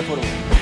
reforma.